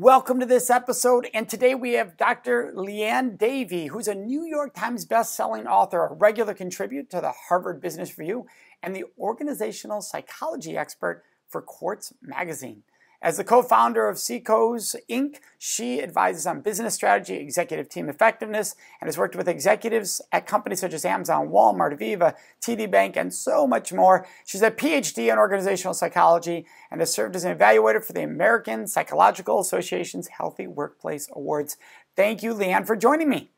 Welcome to this episode, and today we have Dr. Liane Davey, who's a New York Times best-selling author, a regular contributor to the Harvard Business Review, and the organizational psychology expert for Quartz Magazine. As the co-founder of CCOs Inc., she advises on business strategy, executive team effectiveness, and has worked with executives at companies such as Amazon, Walmart, Aviva, TD Bank, and so much more. She's a PhD in organizational psychology and has served as an evaluator for the American Psychological Association's Healthy Workplace Awards. Thank you, Liane, for joining me.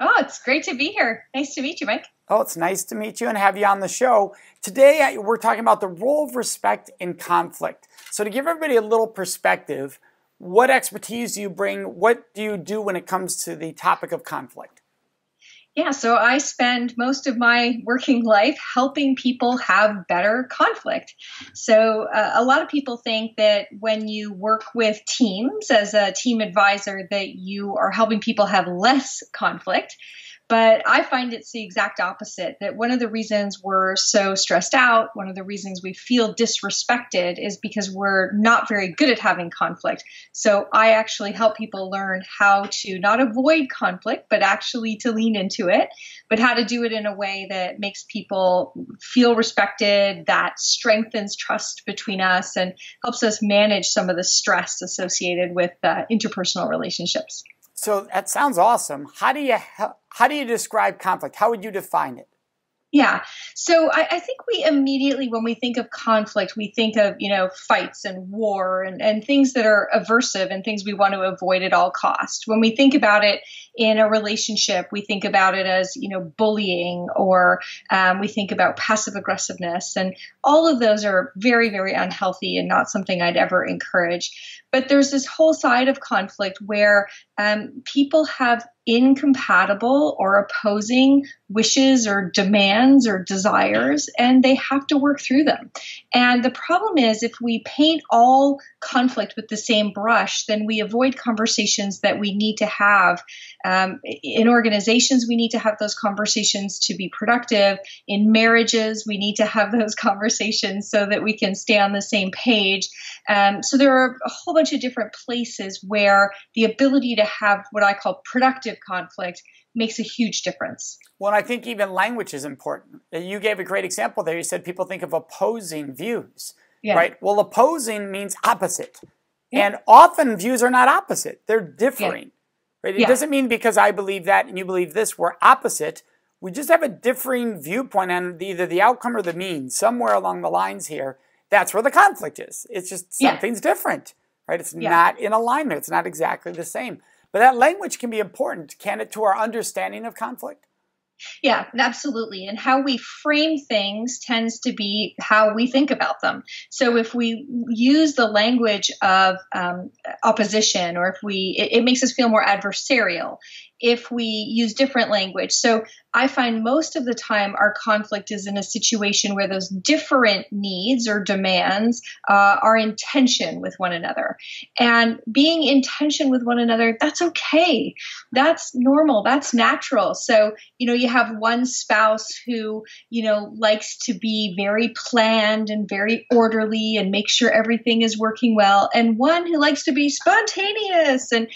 Oh, it's great to be here. Nice to meet you, Mike. Oh, it's nice to meet you and have you on the show. Today, we're talking about the role of respect in conflict. So to give everybody a little perspective, what expertise do you bring? What do you do when it comes to the topic of conflict? Yeah, so I spend most of my working life helping people have better conflict. So a lot of people think that when you work with teams as a team advisor that you are helping people have less conflict. But I find it's the exact opposite, that one of the reasons we're so stressed out, one of the reasons we feel disrespected is because we're not very good at having conflict. So I actually help people learn how to not avoid conflict, but actually to lean into it, but how to do it in a way that makes people feel respected, that strengthens trust between us and helps us manage some of the stress associated with interpersonal relationships. So that sounds awesome. How do you describe conflict? How would you define it? Yeah. So I think we immediately, when we think of conflict, we think of, fights and war and things that are aversive and things we want to avoid at all costs. When we think about it in a relationship, we think about it as, bullying, or we think about passive aggressiveness. And all of those are very, very unhealthy and not something I'd ever encourage. But there's this whole side of conflict where people have incompatible or opposing wishes or demands or desires, and they have to work through them. And the problem is if we paint all conflict with the same brush, then we avoid conversations that we need to have. In organizations, we need to have those conversations to be productive. In marriages, we need to have those conversations so that we can stay on the same page. So there are a whole bunch of different places where the ability to have what I call productive conflict makes a huge difference. Well, I think even language is important. You gave a great example there. You said people think of opposing views, yeah. Right? Well, opposing means opposite. Yeah. And often views are not opposite. They're differing. Yeah. Right? It doesn't mean because I believe that and you believe this, we're opposite. We just have a differing viewpoint on either the outcome or the means. Somewhere along the lines here, that's where the conflict is. It's just something's different, right? It's not in alignment. It's not exactly the same. But that language can be important, can it, to our understanding of conflict? Yeah, absolutely. And how we frame things tends to be how we think about them. So if we use the language of opposition, or if it makes us feel more adversarial, if we use different language. So I find most of the time our conflict is in a situation where those different needs or demands are in tension with one another. And being in tension with one another, that's okay. That's normal. That's natural. So, you have one spouse who, likes to be very planned and very orderly and make sure everything is working well, and one who likes to be spontaneous. And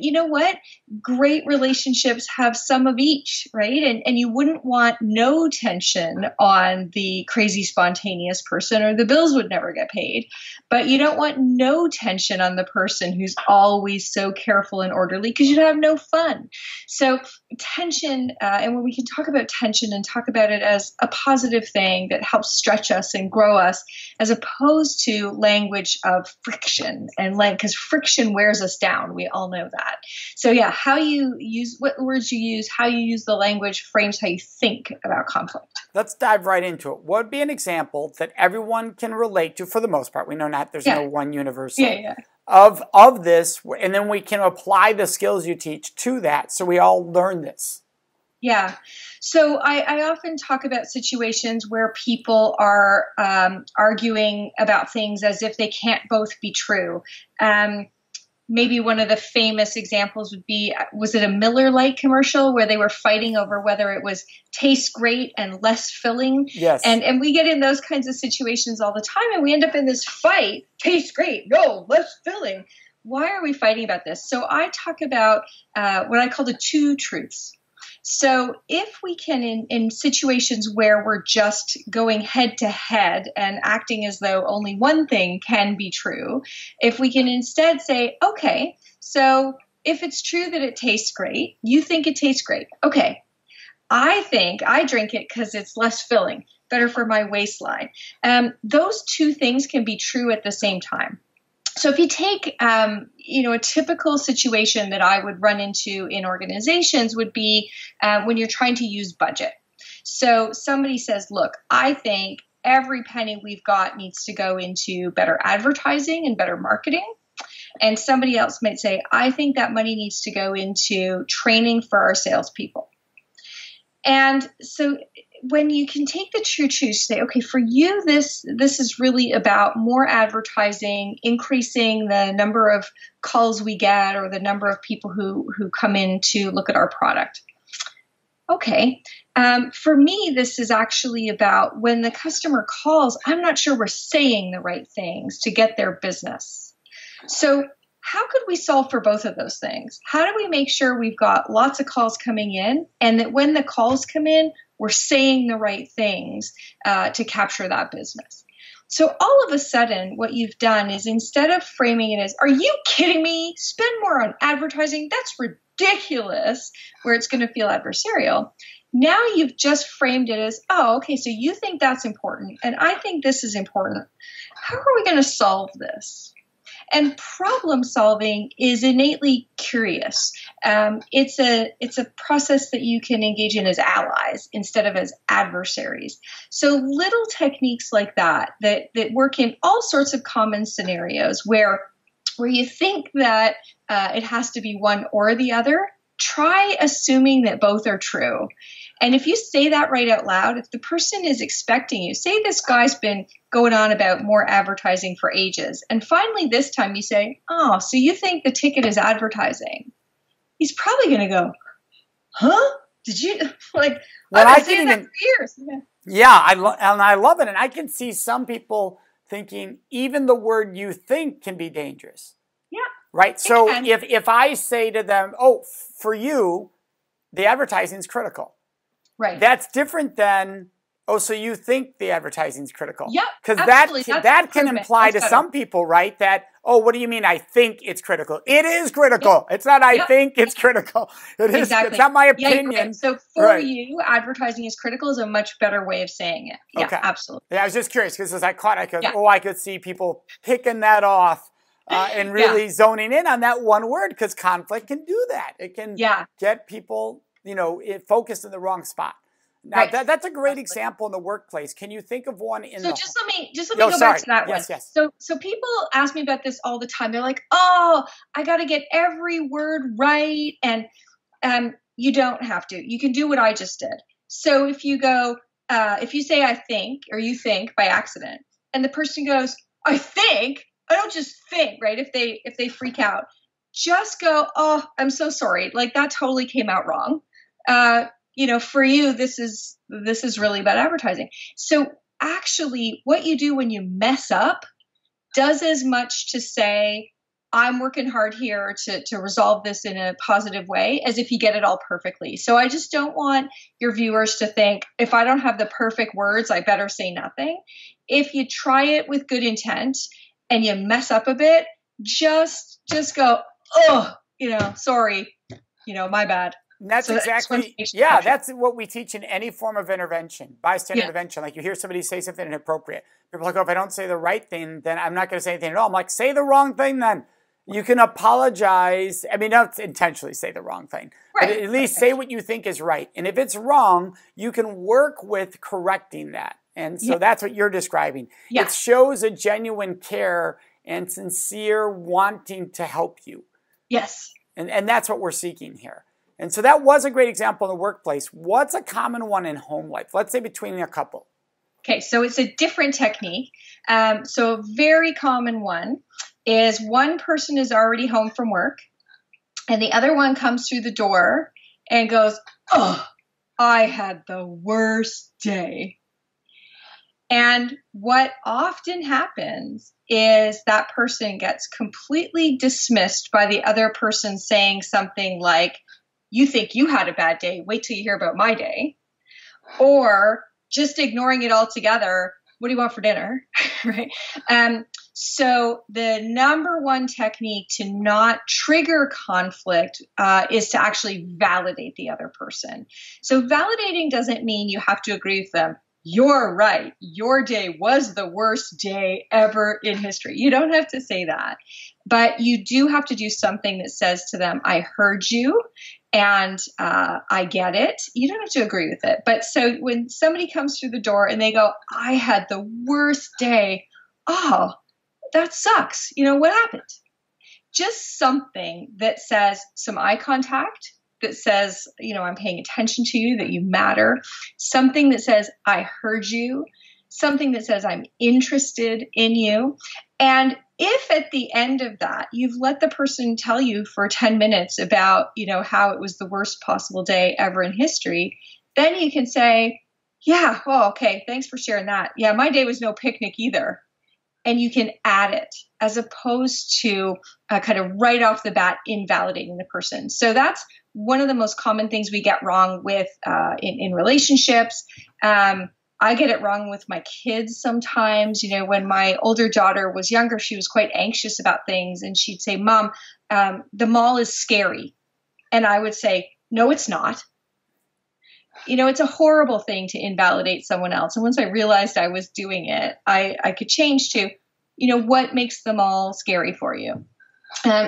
you know what? Great relationships have some of each, right? And you wouldn't want no tension on the crazy spontaneous person, or the bills would never get paid. But you don't want no tension on the person who's always so careful and orderly, because you'd have no fun. So tension, and when we can talk about tension and talk about it as a positive thing that helps stretch us and grow us, as opposed to language of friction, and because friction wears us down. We all know that. So yeah, how you use, what words you use, how you use the language frames how you think about conflict. Let's dive right into it. What would be an example that everyone can relate to for the most part? We know there's no one universal of this, and then we can apply the skills you teach to that so we all learn this. Yeah. So I often talk about situations where people are arguing about things as if they can't both be true. Maybe one of the famous examples would be, was it a Miller Lite commercial where they were fighting over whether it was tastes great and less filling? Yes. And we get in those kinds of situations all the time, and we end up in this fight, tastes great, no, less filling. why are we fighting about this? So I talk about what I call the two truths. So if we can, in situations where we're just going head to head and acting as though only one thing can be true, if we can instead say, okay, so if it's true that it tastes great, you think it tastes great. Okay, I think I drink it because it's less filling, better for my waistline. Those two things can be true at the same time. So if you take, a typical situation that I would run into in organizations would be when you're trying to use budget. So somebody says, look, I think every penny we've got needs to go into better advertising and better marketing. And somebody else might say, I think that money needs to go into training for our salespeople. And so when you can take the true truths, say, okay, for you, this is really about more advertising, increasing the number of calls we get or the number of people who come in to look at our product. Okay. For me, this is actually about when the customer calls, I'm not sure we're saying the right things to get their business. So how could we solve for both of those things? How do we make sure we've got lots of calls coming in and that when the calls come in, we're saying the right things to capture that business? So all of a sudden, what you've done is instead of framing it as, are you kidding me? Spend more on advertising. That's ridiculous, where it's going to feel adversarial. Now you've just framed it as, oh, okay, so you think that's important, and I think this is important. How are we going to solve this? And problem solving is innately curious. It's a process that you can engage in as allies instead of as adversaries. So little techniques like that work in all sorts of common scenarios where you think that it has to be one or the other, try assuming that both are true. And if you say that right out loud, if the person is expecting you, say this guy's been going on about more advertising for ages, and finally this time you say, oh, so you think the ticket is advertising? He's probably going to go, huh? Did you, like, well, I've been saying that for years. Yeah, I love it. And I can see some people thinking even the word you think can be dangerous. Yeah. Right? So if I say to them, oh, for you, the advertising is critical. Right. That's different than, oh, so you think the advertising is critical. Yep. Because that can imply to some people, right, that, oh, what do you mean I think it's critical? It is critical. Yep. It's not I think it's critical. It is. It's not my opinion. Yeah, right. So for you, advertising is critical is a much better way of saying it. Yeah, okay. Absolutely. Yeah, I was just curious because as I could see people picking that off. And really zoning in on that one word, because conflict can do that. It can get people, focused in the wrong spot. Now, that's a great example in the workplace. Can you think of one in let me go back to that one. Yes. So people ask me about this all the time. They're like, oh, I got to get every word right. And you don't have to. You can do what I just did. So if you go, if you say I think or you think by accident, and the person goes, I think. I don't just think, right? If they freak out, just go, oh, I'm so sorry. Like that totally came out wrong. For you, this is really about advertising. So actually what you do when you mess up does as much to say, I'm working hard here to resolve this in a positive way as if you get it all perfectly. So I just don't want your viewers to think, if I don't have the perfect words, I better say nothing. If you try it with good intent, and you mess up a bit, just go, oh, sorry, my bad. And that's exactly, that's what we teach in any form of intervention, bystander intervention. Like you hear somebody say something inappropriate. People are like, oh, if I don't say the right thing, then I'm not going to say anything at all. I'm like, say the wrong thing then. You can apologize. I mean, don't intentionally say the wrong thing. Right. But at least say what you think is right. And if it's wrong, you can work with correcting that. And so that's what you're describing. Yeah. It shows a genuine care and sincere wanting to help you. Yes. And that's what we're seeking here. And so that was a great example in the workplace. What's a common one in home life? Let's say between a couple. Okay, so it's a different technique. So a very common one is one person is already home from work and the other one comes through the door and goes, oh, I had the worst day. And what often happens is that person gets completely dismissed by the other person saying something like, you think you had a bad day, wait till you hear about my day. Or just ignoring it altogether, what do you want for dinner? Right? So the number one technique to not trigger conflict is to actually validate the other person. So validating doesn't mean you have to agree with them. You're right. Your day was the worst day ever in history. You don't have to say that, but you do have to do something that says to them, I heard you and I get it. You don't have to agree with it. But so when somebody comes through the door and they go, I had the worst day. Oh, that sucks. You know, what happened? Just something that says some eye contact, that says, you know, I'm paying attention to you, that you matter, something that says, I heard you, something that says, I'm interested in you. And if at the end of that, you've let the person tell you for 10 minutes about, you know, how it was the worst possible day ever in history, then you can say, yeah, oh, okay, thanks for sharing that. Yeah, my day was no picnic either. And you can add it as opposed to kind of right off the bat invalidating the person. So that's one of the most common things we get wrong with in relationships. I get it wrong with my kids sometimes. You know, when my older daughter was younger, she was quite anxious about things. And she'd say, Mom, the mall is scary. And I would say, no, it's not. You know, it's a horrible thing to invalidate someone else. And once I realized I was doing it, I could change to, you know, what makes the mall scary for you?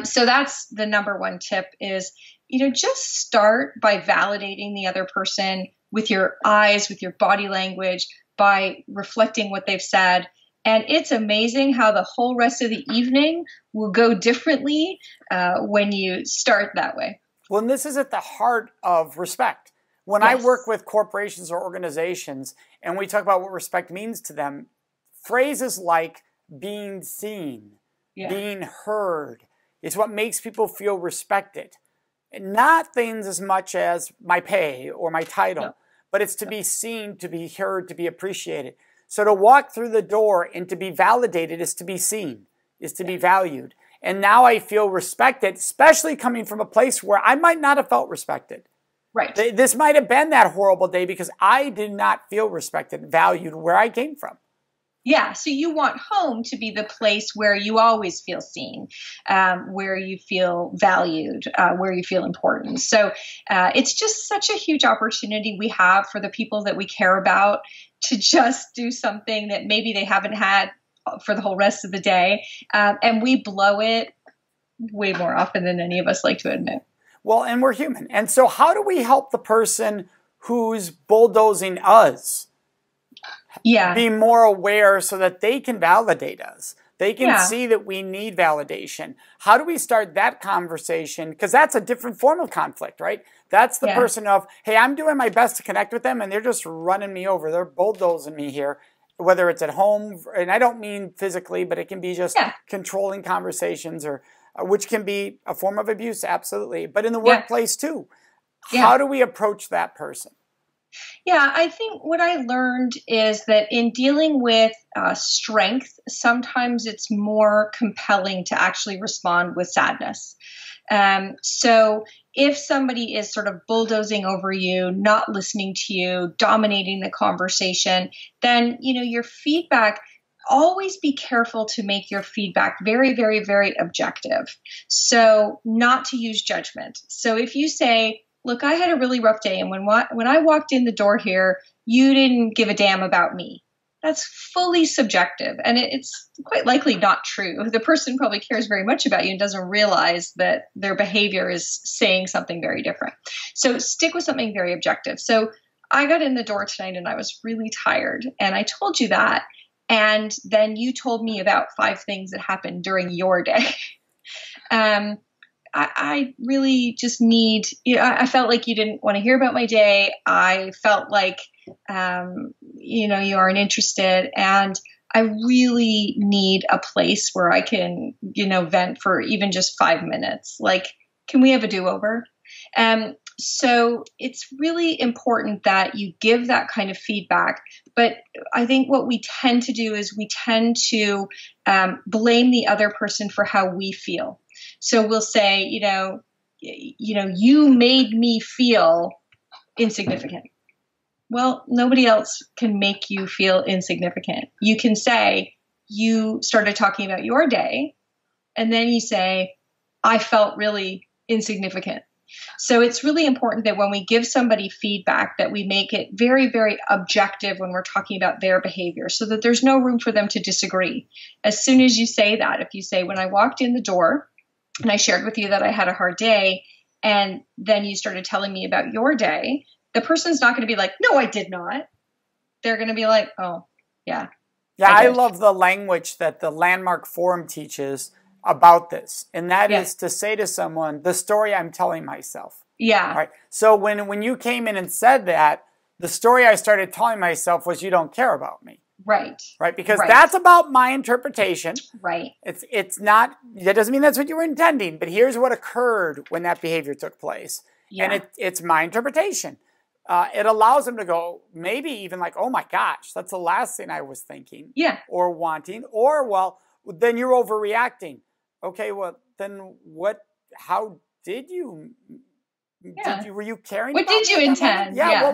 So that's the number one tip is, you know, just start by validating the other person with your eyes, with your body language, by reflecting what they've said. And it's amazing how the whole rest of the evening will go differently when you start that way. Well, and this is at the heart of respect. When yes. I work with corporations or organizations and we talk about what respect means to them, phrases like being seen, yeah. being heard is what makes people feel respected. And not things as much as my pay or my title, no. but it's to be seen, to be heard, to be appreciated. So to walk through the door and to be validated is to be seen, is to be valued. And now I feel respected, especially coming from a place where I might not have felt respected. Right. This might have been that horrible day because I did not feel respected and valued where I came from. Yeah, so you want home to be the place where you always feel seen, where you feel valued, where you feel important. So it's just such a huge opportunity we have for the people that we care about to just do something that maybe they haven't had for the whole rest of the day. And we blow it way more often than any of us like to admit. Well, and we're human. And so how do we help the person who's bulldozing us yeah. be more aware so that they can validate us? They can yeah. see that we need validation. How do we start that conversation? Because that's a different form of conflict, right? That's the yeah. person of, hey, I'm doing my best to connect with them, and they're just running me over. They're bulldozing me here, whether it's at home. And I don't mean physically, but it can be just yeah. controlling conversations or which can be a form of abuse, absolutely. But in the workplace yeah. too. Yeah. How do we approach that person? Yeah, I think what I learned is that in dealing with strength, sometimes it's more compelling to actually respond with sadness. So if somebody is sort of bulldozing over you, not listening to you, dominating the conversation, then, you know, your feedback, always be careful to make your feedback very, very, very objective. So not to use judgment. So if you say, look, I had a really rough day. And when I walked in the door here, you didn't give a damn about me. That's fully subjective. And it's quite likely not true. The person probably cares very much about you and doesn't realize that their behavior is saying something very different. So stick with something very objective. So I got in the door tonight and I was really tired. And I told you that. And then you told me about 5 things that happened during your day. I really just need, you know, I felt like you didn't want to hear about my day. I felt like, you know, you aren't interested. And I really need a place where I can, you know, vent for even just 5 minutes. Like, can we have a do-over? So it's really important that you give that kind of feedback. But I think what we tend to do is we tend to blame the other person for how we feel. So we'll say, you made me feel insignificant. Well, nobody else can make you feel insignificant. You can say, you started talking about your day, and then you say, I felt really insignificant. So it's really important that when we give somebody feedback, that we make it very, very objective when we're talking about their behavior, so that there's no room for them to disagree. As soon as you say that, if you say, when I walked in the door and I shared with you that I had a hard day, and then you started telling me about your day, the person's not going to be like, no, I did not. They're going to be like, oh, yeah. Yeah, I love the language that the Landmark Forum teaches about this. And that is to say to someone, the story I'm telling myself. Yeah. Right? So when you came in and said that, the story I started telling myself was, you don't care about me. Right. Right? Because that's about my interpretation. Right. It's not, that doesn't mean that's what you were intending, but here's what occurred when that behavior took place. Yeah. And it's my interpretation. It allows them to go, maybe even like, oh my gosh, that's the last thing I was thinking. Yeah. Or wanting, or well, then you're overreacting. Okay, well, then what, how did you, were you caring about? What did you intend? Yeah,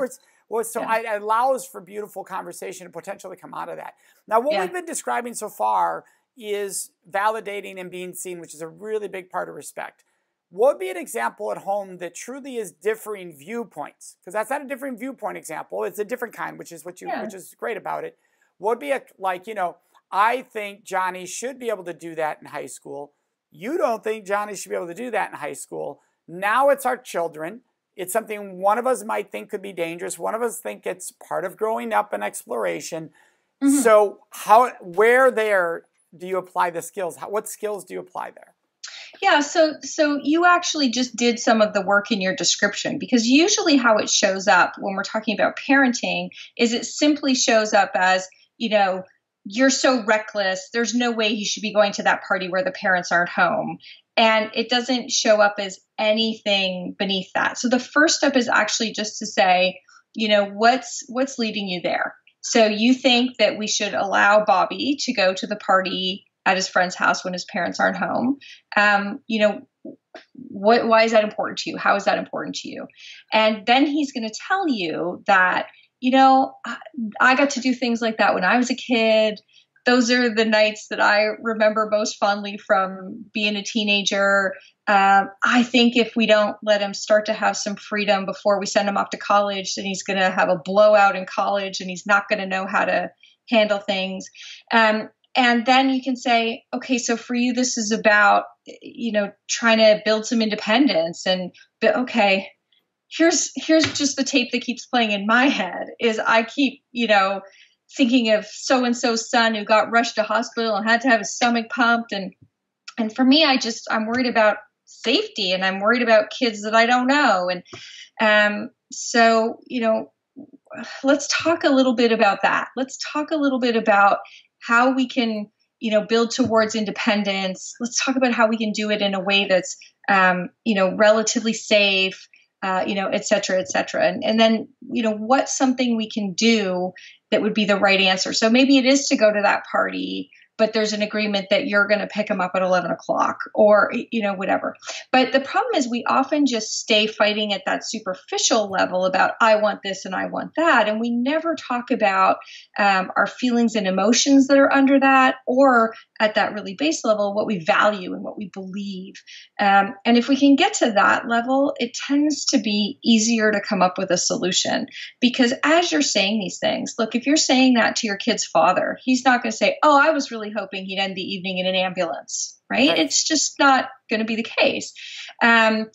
it allows for beautiful conversation to potentially come out of that. Now, what we've been describing so far is validating and being seen, which is a really big part of respect. What would be an example at home that truly is differing viewpoints? Because that's not a differing viewpoint example. It's a different kind, which is what you, which is great about it. What would be I think Johnny should be able to do that in high school. You don't think Johnny should be able to do that in high school. Now it's our children. It's something one of us might think could be dangerous. One of us think it's part of growing up and exploration. Mm-hmm. So where do you apply the skills? What skills do you apply there? Yeah, so you actually just did some of the work in your description, because usually how it shows up when we're talking about parenting is it simply shows up as, you're so reckless. There's no way he should be going to that party where the parents aren't home. And it doesn't show up as anything beneath that. So the first step is actually just to say, what's leading you there? So you think that we should allow Bobby to go to the party at his friend's house when his parents aren't home. Why is that important to you? How is that important to you? And then he's going to tell you that, I got to do things like that when I was a kid. Those are the nights that I remember most fondly from being a teenager. I think if we don't let him start to have some freedom before we send him off to college, then he's going to have a blowout in college and he's not going to know how to handle things. And then you can say, okay, so for you, this is about, trying to build some independence Here's just the tape that keeps playing in my head is I keep, thinking of so-and-so's son who got rushed to hospital and had to have his stomach pumped. And for me, I'm worried about safety and I'm worried about kids that I don't know. And let's talk a little bit about that. Let's talk a little bit about how we can, build towards independence. Let's talk about how we can do it in a way that's, relatively safe. Et cetera, et cetera. And then, what's something we can do that would be the right answer? So maybe it is to go to that party, but there's an agreement that you're going to pick them up at 11 o'clock or, whatever. But the problem is we often just stay fighting at that superficial level about I want this and I want that. And we never talk about our feelings and emotions that are under that or at that really base level, what we value and what we believe. And if we can get to that level, it tends to be easier to come up with a solution. Because as you're saying these things, look, if you're saying that to your kid's father, he's not going to say, oh, I was really hoping he'd end the evening in an ambulance, right? It's just not going to be the case. And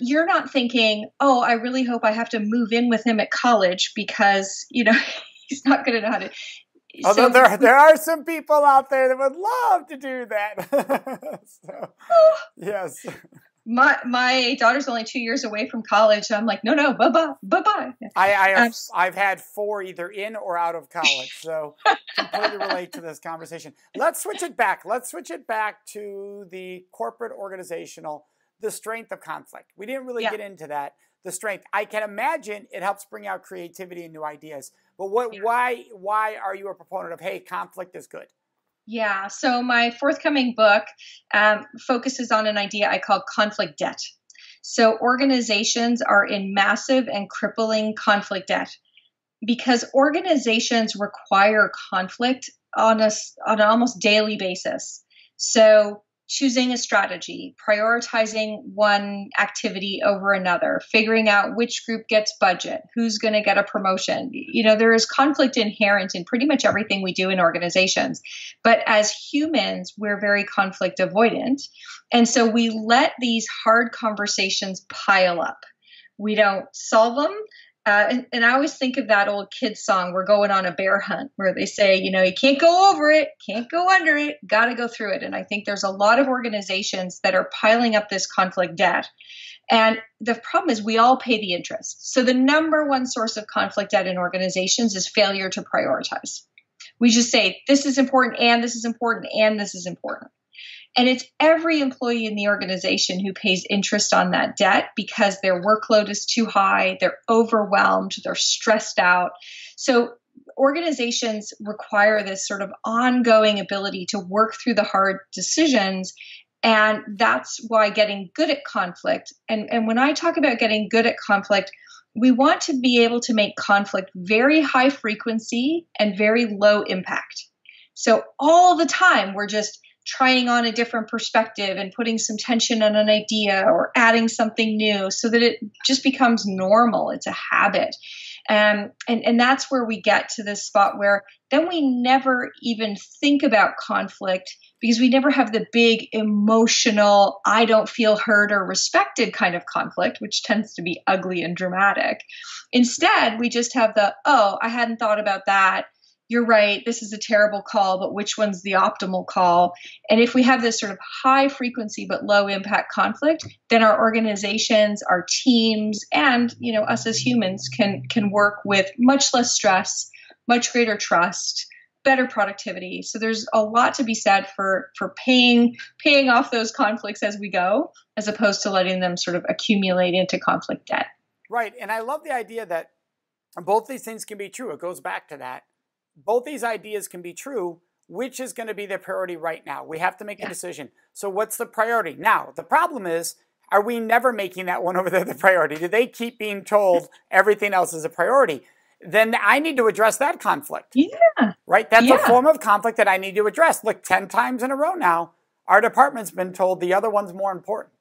you're not thinking, oh, I really hope I have to move in with him at college because, he's not going to know how to. Although there are some people out there that would love to do that. Yes. My daughter's only 2 years away from college. So I'm like, no, bye-bye. I've had four either in or out of college. So completely relate to this conversation. Let's switch it back. Let's switch it back to the corporate organizational, the strength of conflict. We didn't really get into that. the strength. I can imagine it helps bring out creativity and new ideas. But what, why are you a proponent of, hey, conflict is good? Yeah. So my forthcoming book focuses on an idea I call conflict debt. So organizations are in massive and crippling conflict debt because organizations require conflict on an almost daily basis. So choosing a strategy, prioritizing one activity over another, figuring out which group gets budget, who's going to get a promotion. You know, there is conflict inherent in pretty much everything we do in organizations. But as humans, we're very conflict avoidant. And so we let these hard conversations pile up. We don't solve them. And I always think of that old kids song, "We're Going on a Bear Hunt," where they say, you know, you can't go over it, can't go under it, got to go through it. And I think there's a lot of organizations that are piling up this conflict debt. And the problem is we all pay the interest. So the number one source of conflict debt in organizations is failure to prioritize. We just say, this is important, and this is important, and this is important. And it's every employee in the organization who pays interest on that debt because their workload is too high, they're overwhelmed, they're stressed out. So organizations require this sort of ongoing ability to work through the hard decisions. And that's why getting good at conflict, and when I talk about getting good at conflict, we want to be able to make conflict very high frequency and very low impact. So all the time, we're just trying on a different perspective and putting some tension on an idea or adding something new so that it just becomes normal. It's a habit. And that's where we get to this spot where then we never even think about conflict because we never have the big emotional, I don't feel heard or respected kind of conflict, which tends to be ugly and dramatic. Instead, we just have the, oh, I hadn't thought about that. You're right, this is a terrible call, but which one's the optimal call? And if we have this sort of high frequency but low impact conflict, then our organizations, our teams, and you know us as humans can work with much less stress, much greater trust, better productivity. So there's a lot to be said for paying off those conflicts as we go, as opposed to letting them sort of accumulate into conflict debt. Right, and I love the idea that both these things can be true. It goes back to that. Both these ideas can be true, which is going to be the priority right now. We have to make a decision. So what's the priority? Now, the problem is, are we never making that one over there the priority? Do they keep being told everything else is a priority? Then I need to address that conflict. Yeah. Right? That's a form of conflict that I need to address. Look, 10 times in a row now, our department's been told the other one's more important.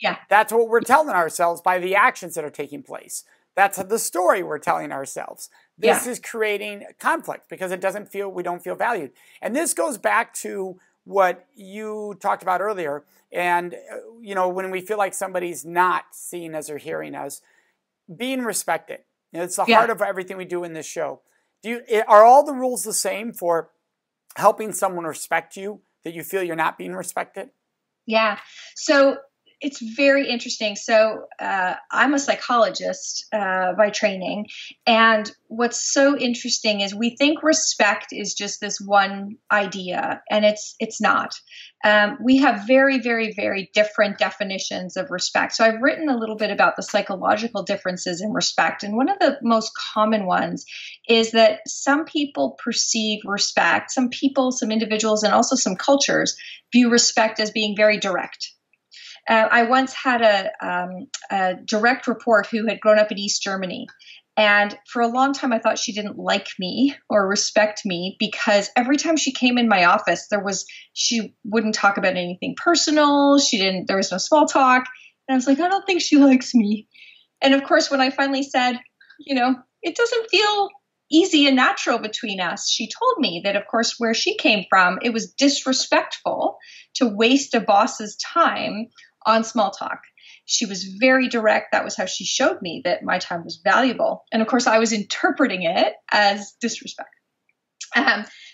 Yeah. That's what we're telling ourselves by the actions that are taking place. That's the story we're telling ourselves. This is creating conflict because it doesn't feel, we don't feel valued. And this goes back to what you talked about earlier. And, you know, when we feel like somebody's not seeing us or hearing us, being respected. You know, it's the heart of everything we do in this show. Are all the rules the same for helping someone respect you that you feel you're not being respected? Yeah. So it's very interesting. So I'm a psychologist by training. And what's so interesting is we think respect is just this one idea, and it's not. We have very, very, very different definitions of respect. So I've written a little bit about the psychological differences in respect. And one of the most common ones is that some people perceive respect, some people, some individuals, and also some cultures view respect as being very direct. I once had a direct report who had grown up in East Germany. And for a long time, I thought she didn't like me or respect me because every time she came in my office, she wouldn't talk about anything personal. There was no small talk. And I was like, I don't think she likes me. And of course, when I finally said, you know, it doesn't feel easy and natural between us, she told me that, of course, where she came from, it was disrespectful to waste a boss's time on small talk. She was very direct. That was how she showed me that my time was valuable. And of course, I was interpreting it as disrespect.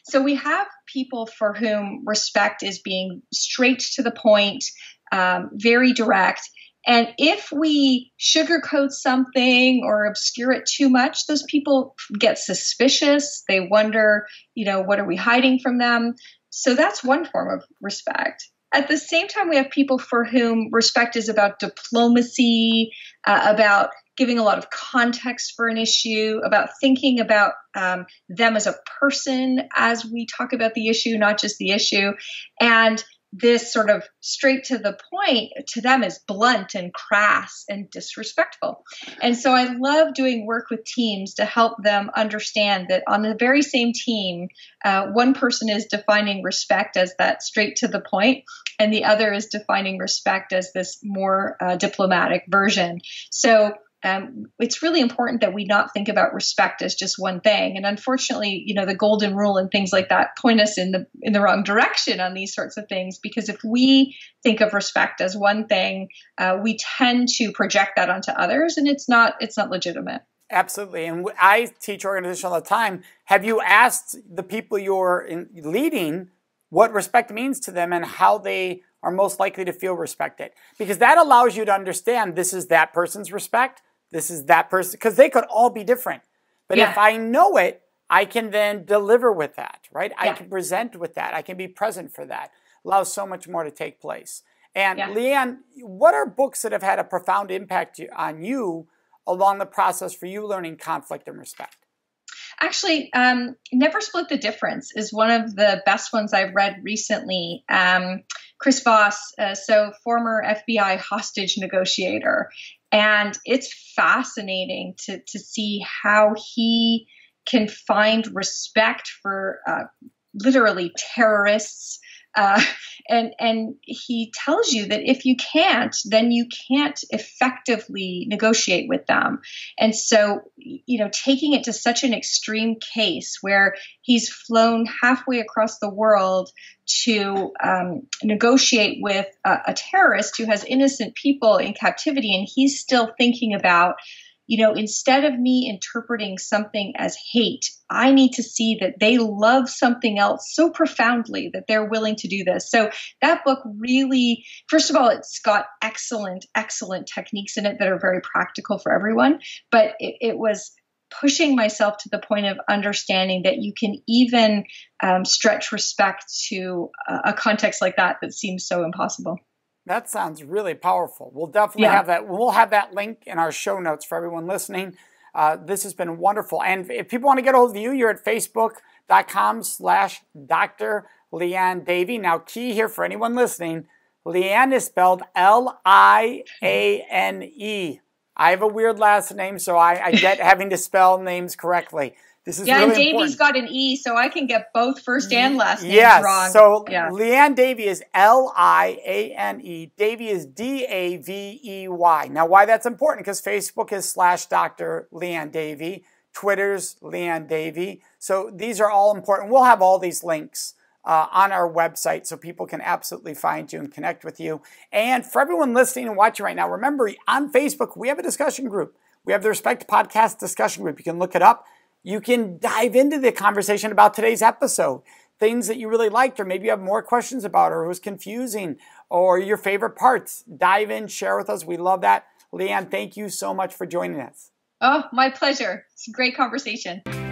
So we have people for whom respect is being straight to the point, very direct. And if we sugarcoat something or obscure it too much, those people get suspicious. They wonder, you know, what are we hiding from them? So that's one form of respect. At the same time, we have people for whom respect is about diplomacy, about giving a lot of context for an issue, about thinking about them as a person as we talk about the issue, not just the issue. And this sort of straight to the point to them is blunt and crass and disrespectful. And so I love doing work with teams to help them understand that on the very same team, one person is defining respect as that straight to the point, and the other is defining respect as this more diplomatic version. So it's really important that we not think about respect as just one thing. And unfortunately, you know, the golden rule and things like that point us in the wrong direction on these sorts of things, because if we think of respect as one thing, we tend to project that onto others, and it's not legitimate. Absolutely. And I teach organizations all the time. Have you asked the people you're leading what respect means to them and how they are most likely to feel respected? Because that allows you to understand this is that person's respect. This is that person, because they could all be different. But yeah, if I know it, I can then deliver with that, right? Yeah. I can present with that. I can be present for that. Allows so much more to take place. And yeah, Liane, what are books that have had a profound impact on you along the process for you learning conflict and respect? Actually, Never Split the Difference is one of the best ones I've read recently. Chris Voss, former FBI hostage negotiator. And it's fascinating to see how he can find respect for literally terrorists. And he tells you that if you can't, then you can't effectively negotiate with them. And so, you know, taking it to such an extreme case where he's flown halfway across the world to negotiate with a terrorist who has innocent people in captivity, and he's still thinking about, you know, instead of me interpreting something as hate, I need to see that they love something else so profoundly that they're willing to do this. So that book really, first of all, it's got excellent techniques in it that are very practical for everyone. But it was pushing myself to the point of understanding that you can even stretch respect to a context like that seems so impossible. That sounds really powerful. We'll definitely have that. We'll have that link in our show notes for everyone listening. This has been wonderful. And if people want to get a hold of you, you're at facebook.com/Dr. Liane Davey. Now, key here for anyone listening, Liane is spelled Liane. I have a weird last name, so I get having to spell names correctly. This is really important. Davey's got an E, so I can get both first and last names wrong. So Liane Davey is Liane. Davey is Davey. Now, why that's important, because Facebook is /Dr. Liane Davey. Twitter's Liane Davey. So these are all important. We'll have all these links on our website so people can absolutely find you and connect with you. And for everyone listening and watching right now, remember, on Facebook, we have a discussion group. We have the Respect Podcast discussion group. You can look it up. You can dive into the conversation about today's episode, things that you really liked, or maybe you have more questions about, or it was confusing, or your favorite parts. Dive in, share with us. We love that. Liane, thank you so much for joining us. Oh, my pleasure. It's a great conversation.